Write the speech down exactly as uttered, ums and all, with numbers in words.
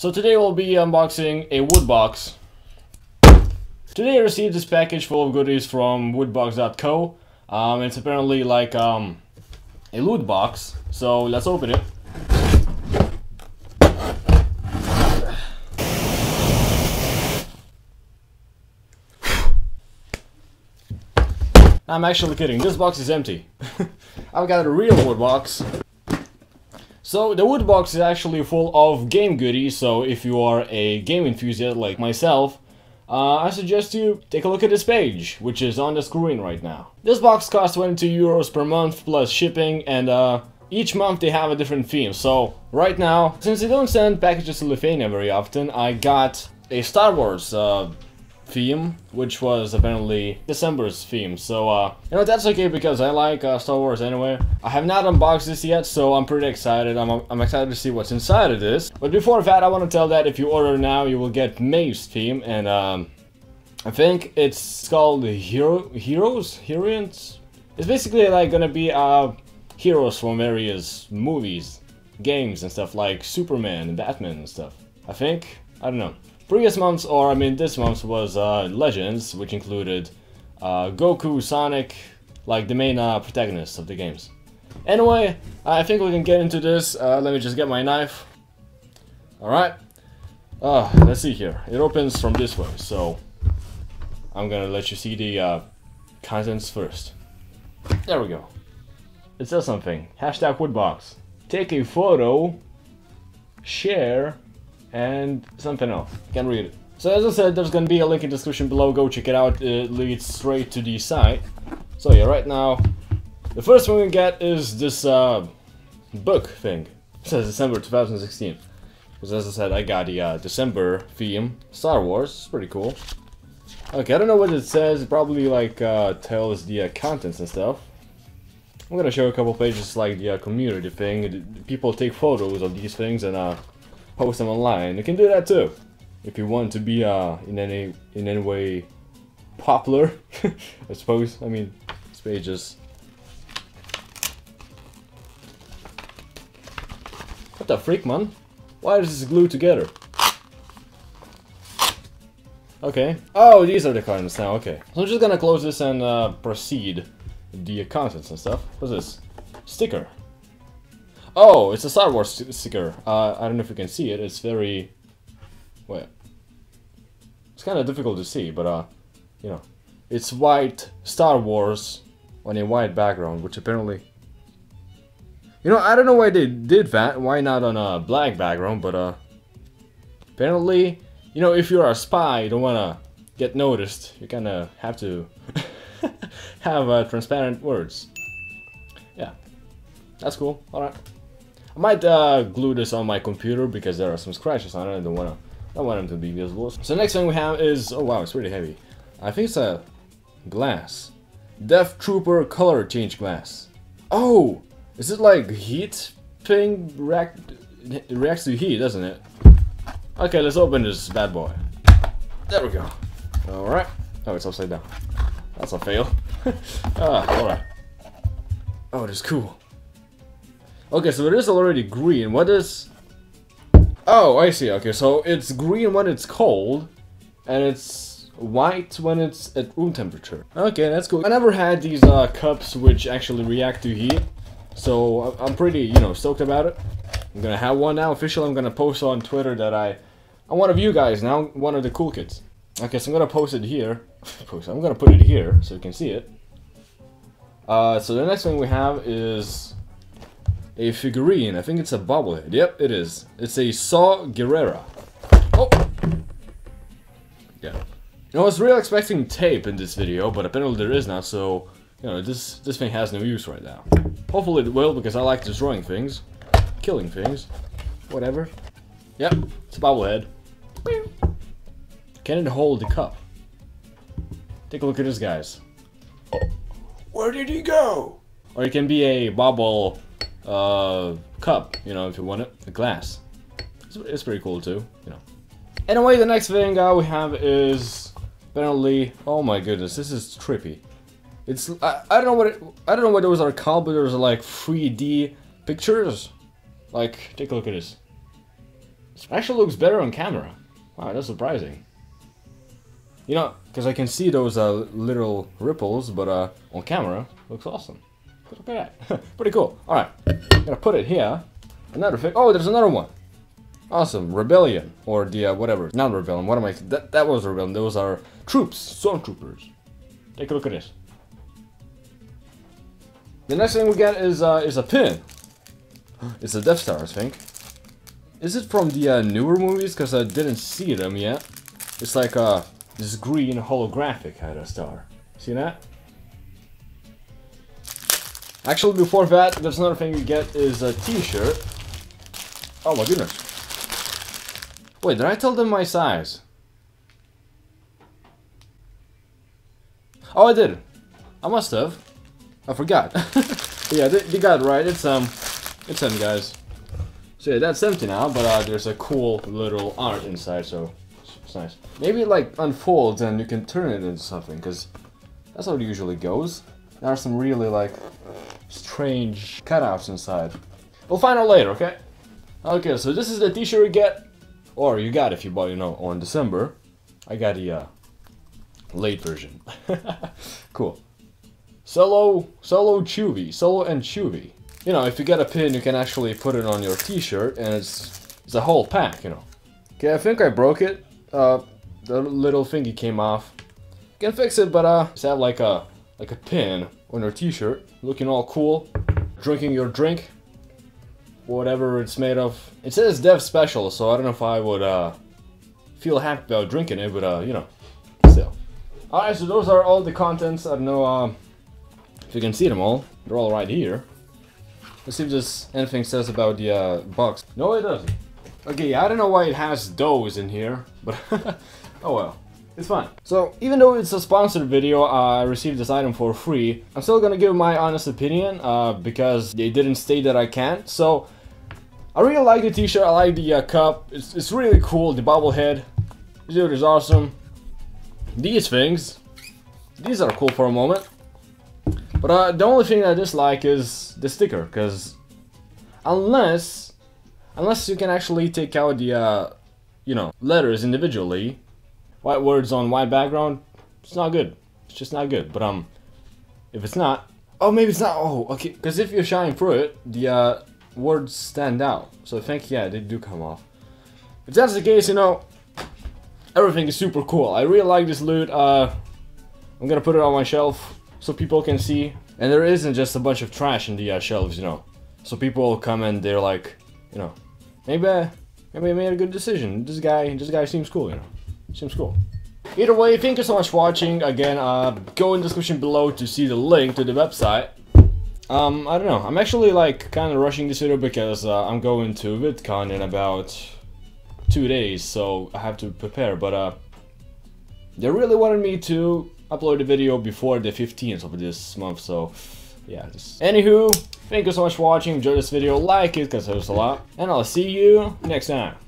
So today we'll be unboxing a WootBox. Today I received this package full of goodies from WootBox dot co. Um, it's apparently like um, a loot box, so let's open it. I'm actually kidding, this box is empty. I've got a real wood box. So the wood box is actually full of game goodies, so if you are a game enthusiast like myself, uh, I suggest you take a look at this page, which is on the screen right now. This box costs twenty-two euros per month plus shipping, and uh, each month they have a different theme. So right now, since they don't send packages to Lithuania very often, I got a Star Wars uh, theme, which was apparently December's theme, so uh you know, that's okay because I like uh, Star Wars anyway. I have not unboxed this yet, so I'm pretty excited. I'm, I'm excited to see what's inside of this, but before that I want to tell that if you order now you will get Maeve's theme, and um I think it's called Hero Heroes Heroines. It's basically like gonna be uh heroes from various movies, games and stuff like Superman and Batman and stuff, I think. I don't know. Previous months, or I mean this month, was uh, Legends, which included uh, Goku, Sonic, like the main uh, protagonists of the games. Anyway, I think we can get into this. Uh, let me just get my knife. Alright, uh, let's see here. It opens from this way, so I'm gonna let you see the uh, contents first. There we go. It says something. Hashtag WootBox. Take a photo, share, and something else. Can't read it. So as I said, there's gonna be a link in the description below, go check it out, it leads straight to the site. So yeah, right now, the first one we get is this uh, book thing. It says December two thousand sixteen. Because as I said, I got the uh, December theme, Star Wars, it's pretty cool. Okay, I don't know what it says, it probably like uh, tells the uh, contents and stuff. I'm gonna show a couple pages like the uh, community thing. People take photos of these things and uh, post them online. You can do that too, if you want to be uh, in any in any way popular, I suppose. I mean, this page is... What the freak, man? Why is this glued together? Okay. Oh, these are the contents now. Okay. So I'm just gonna close this and uh, proceed the contents and stuff. What's this? Sticker. Oh, it's a Star Wars sticker. Uh, I don't know if you can see it. It's very... Wait. It's kind of difficult to see, but, uh, you know. It's white Star Wars on a white background, which apparently... You know, I don't know why they did that. Why not on a black background, but, uh... apparently, you know, if you're a spy, you don't want to get noticed. You kind of have to have uh, transparent words. Yeah. That's cool. Alright. I might uh, glue this on my computer because there are some scratches on it. I don't wanna, I don't want them to be visible. So next thing we have is, oh wow, it's pretty heavy. I think it's a glass. Death Trooper color change glass. Oh, is it like heat thing? React, reacts to heat, doesn't it? Okay, let's open this bad boy. There we go. Alright. Oh, it's upside down. That's a fail. ah, alright. Oh, this is cool. Okay, so it is already green. What is... Oh, I see. Okay, so it's green when it's cold, and it's white when it's at room temperature. Okay, that's cool. I never had these uh, cups which actually react to heat, so I'm pretty, you know, stoked about it. I'm gonna have one now. Officially, I'm gonna post on Twitter that I... I'm one of you guys now, one of the cool kids. Okay, so I'm gonna post it here. Post. I'm gonna put it here so you can see it. Uh, so the next thing we have is... a figurine. I think it's a bobblehead. Yep, it is. It's a Saw Guerrera. Oh! Yeah. I was really expecting tape in this video, but apparently there is not, so... You know, this, this thing has no use right now. Hopefully it will, because I like destroying things. Killing things. Whatever. Yep, it's a bobblehead. Can it hold the cup? Take a look at this, guys. Where did he go? Or it can be a bobble... Uh, cup, you know, if you want it, a glass. It's, it's pretty cool too, you know. Anyway, the next thing uh, we have is apparently. Oh my goodness, this is trippy. It's I, I don't know what it, I don't know what those are called, but those are like three D pictures. Like, take a look at this. Actually looks better on camera. Wow, that's surprising. You know, because I can see those uh, little ripples, but uh, on camera, looks awesome. Look at that. Pretty cool. Alright, I'm gonna put it here. Another thing. Oh, there's another one. Awesome. Rebellion. Or the uh, whatever. Not Rebellion. What am I? That, that was Rebellion. Those are troops. Stormtroopers. Take a look at this. The next thing we get is uh, is a pin. It's a Death Star, I think. Is it from the uh, newer movies? Because I didn't see them yet. It's like uh, this green holographic kind of star. See that? Actually, before that, there's another thing we get is a t-shirt. Oh my goodness. Wait, did I tell them my size? Oh, I did. I must have. I forgot. Yeah, they, they got it right. It's um, it's empty, guys. So yeah, that's empty now, but uh, there's a cool little art inside, so it's nice. Maybe it like unfolds and you can turn it into something, because that's how it usually goes. There are some really like strange cutouts inside. We'll find out later, okay? Okay, so this is the t-shirt you get, or you got if you bought, you know, on December. I got the uh, late version. Cool. Solo, Solo Chewie, Solo and Chewie. You know, if you get a pin, you can actually put it on your t-shirt, and it's it's a whole pack, you know. Okay, I think I broke it. Uh, the little thingy came off. You can fix it, but uh, just have like a like a pin on your t-shirt, looking all cool, drinking your drink, whatever it's made of. It says Dev Special, so I don't know if I would uh feel happy about drinking it, but uh, you know, still. All right, so those are all the contents. I don't know. Um, If you can see them all, they're all right here. Let's see if there's anything says about the uh, box. No, it doesn't. Okay, I don't know why it has those in here, but oh well, it's fine. So even though it's a sponsored video, uh, I received this item for free. I'm still gonna give my honest opinion uh, because they didn't state that I can't. So I really like the t-shirt. I like the uh, cup. It's it's really cool. The bobblehead, dude, is awesome. These things, these are cool for a moment. But uh, the only thing I dislike is the sticker, because unless unless you can actually take out the uh, you know, letters individually, white words on white background, it's not good. It's just not good. But um, if it's not, oh maybe it's not. Oh okay, because if you shine through it, the uh, words stand out. So I think yeah, they do come off. If that's the case, you know, everything is super cool. I really like this loot. Uh, I'm gonna put it on my shelf, so people can see, and there isn't just a bunch of trash in the uh, shelves, you know. So people come and they're like, you know, maybe I, maybe I made a good decision. This guy, this guy seems cool, you know. Seems cool. Either way, thank you so much for watching. Again, uh, go in the description below to see the link to the website. Um, I don't know. I'm actually like kind of rushing this video because uh, I'm going to VidCon in about two days, so I have to prepare. But uh, they really wanted me to upload the video before the fifteenth of this month, so yeah. Just... Anywho, thank you so much for watching. Enjoy this video, like it, because it helps a lot, and I'll see you next time.